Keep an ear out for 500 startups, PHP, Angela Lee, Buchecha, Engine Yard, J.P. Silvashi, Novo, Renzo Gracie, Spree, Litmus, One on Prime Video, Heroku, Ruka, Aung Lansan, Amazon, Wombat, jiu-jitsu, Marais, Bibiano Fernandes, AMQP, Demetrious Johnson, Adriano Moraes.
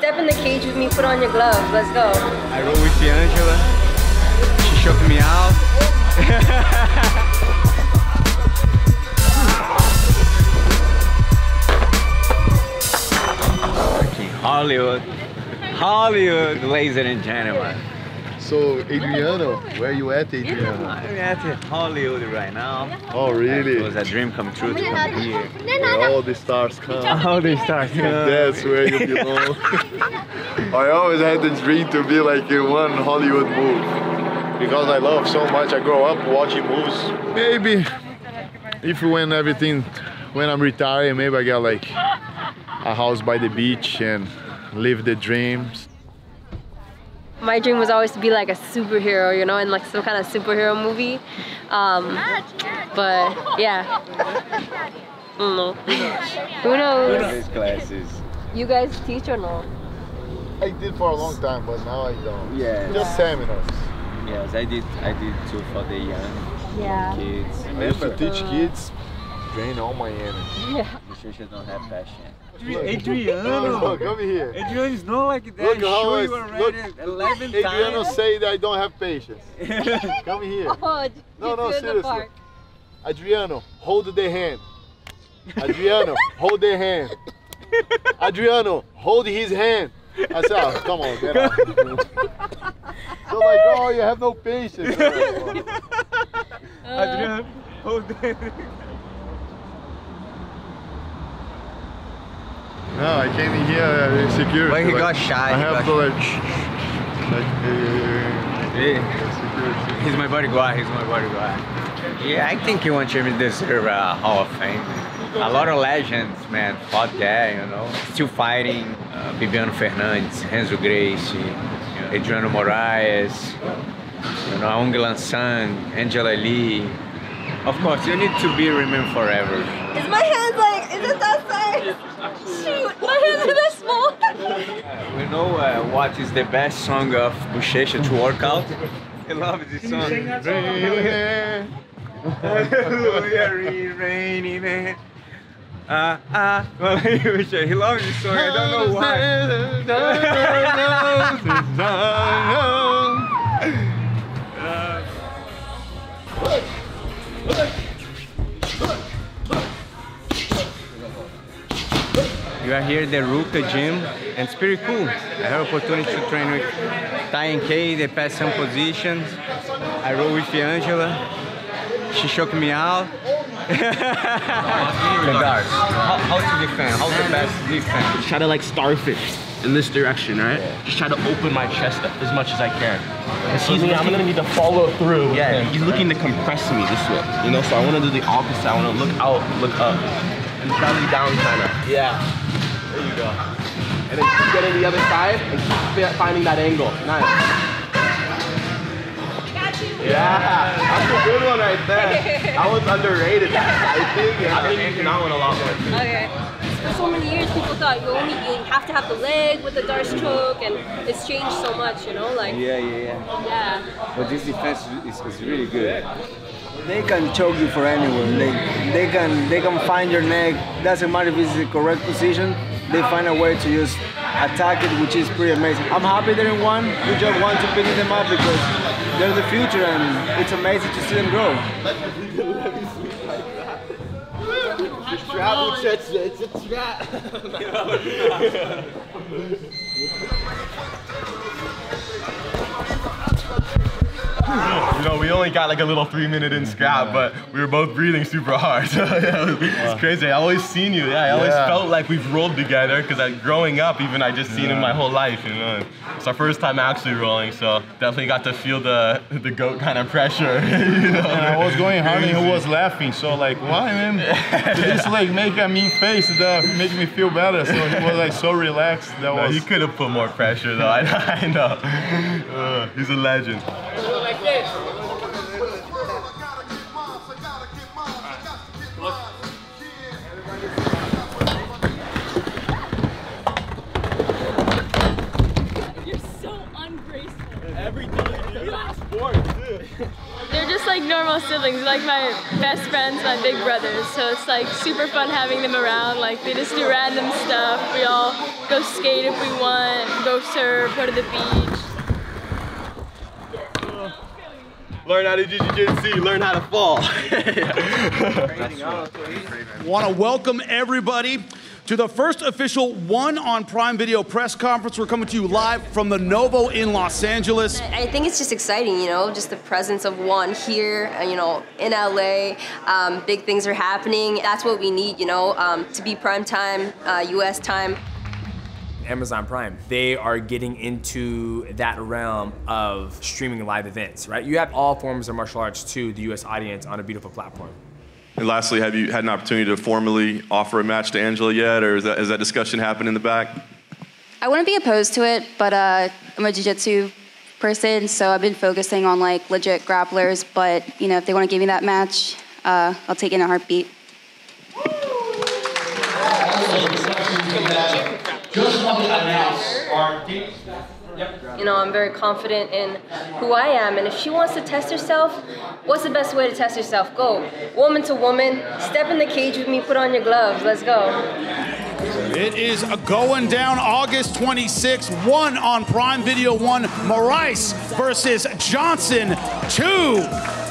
Step in the cage with me, put on your gloves, let's go. I roll with the Angela, she shook me out. Fucking Hollywood, Hollywood, ladies and gentlemen. So, Adriano, where are you at, Adriano? I'm at Hollywood right now. Oh, really? It was a dream come true to come here. Where all the stars come. All the stars come. That's where you belong. I always had the dream to be like in one Hollywood movie. Because I love so much. I grow up watching movies. Maybe, if when I'm retired, maybe I got like a house by the beach and live the dreams. My dream was always to be like a superhero, you know, in like some kind of superhero movie. But yeah, I don't know. Who knows? Classes. You guys teach or no? I did for a long time, but now I don't. Yeah. Just seminars. Yes, I did too for the young kids. I used to teach kids, drain all my energy. Yeah. Buchecha don't have passion. Adriano! Look, over here. Adriano is not like that. Look, how I look, 11 Adriano times. Say that I don't have patience. Come here. Oh, no, seriously. Adriano, hold the hand. Adriano, hold the hand. Adriano, hold his hand. I said, oh, come on, get out. So like, oh, you have no patience. Adriano, hold the hand. No, I came in here insecure. When he got shy, I have to like he's my bodyguard, he's my bodyguard. Yeah, I think he wants to deserve a Hall of Fame. A lot of legends, man, fought there, you know. Still fighting, Bibiano Fernandes, Renzo Gracie, Adriano Moraes, you know, Aung Lansan, Angela Lee. Of course, you need to be remembered forever. Is my hand like, is it that size? Shoot, my hands are that small. We know what is the best song of Buchecha to work out. I love this song. He loves this song. I don't know why. We are here at the Ruka gym, and it's pretty cool. I had an opportunity to train with Ty and Kay. They passed some positions. I rolled with Angela. She shook me out. The guard. How to defend? How's the best defense? Try to like starfish in this direction, right? Yeah. Just try to open my chest up as much as I can. I'm gonna need to follow through. Yeah, he's looking to compress me this way, you know? So I wanna do the opposite. I wanna look out, look up. And belly down kind of. Yeah. There you go. And then keep getting the other side and keep finding that angle. Nice. I got you. Yeah. That's a good one right there. I was underrated. I've been using that one a lot more. Okay. For so many years people thought you have to have the leg with the dart stroke, and it's changed so much, you know? Like. Yeah. But this defense is really good. They can choke you for anywhere. They can find your neck. Doesn't matter if it's the correct position. They find a way to just attack it, which is pretty amazing. I'm happy they didn't win. We just want to pick them up because they're the future, and it's amazing to see them grow. You know, we only got like a little 3-minute in scrap, but we were both breathing super hard. It's crazy. I always seen you. Yeah, I always felt like we've rolled together because growing up, even I just seen him my whole life. You know, it's our first time actually rolling, so definitely got to feel the goat kind of pressure. You know? And I was going hard, and he was laughing. So like, why, man? Just like make a mean face that make me feel better. So he was like so relaxed. That was. He could have put more pressure though. I know. He's a legend. They're just like normal siblings, like my best friends, my big brothers. So it's like super fun having them around. Like they just do random stuff. We all go skate if we want. go surf, go to the beach. Learn how to do jiu-jitsu, learn how to fall. Want to welcome everybody to the first official One on Prime Video press conference. We're coming to you live from the Novo in Los Angeles. I think it's just exciting, you know, just the presence of One here, you know, in LA. Big things are happening. That's what we need, you know, to be prime time, US time. Amazon Prime, they are getting into that realm of streaming live events, right? You have all forms of martial arts to the US audience on a beautiful platform. And lastly, have you had an opportunity to formally offer a match to Angela yet, or has that discussion happened in the back? I wouldn't be opposed to it, but I'm a jiu-jitsu person, so I've been focusing on like legit grapplers. But you know, if they want to give me that match, I'll take it in a heartbeat. Just want to announce our games. You know, I'm very confident in who I am, and if she wants to test herself, what's the best way to test herself? Go woman to woman, step in the cage with me, put on your gloves, let's go. It is going down August 26th, One on Prime Video 1, Marais versus Johnson 2.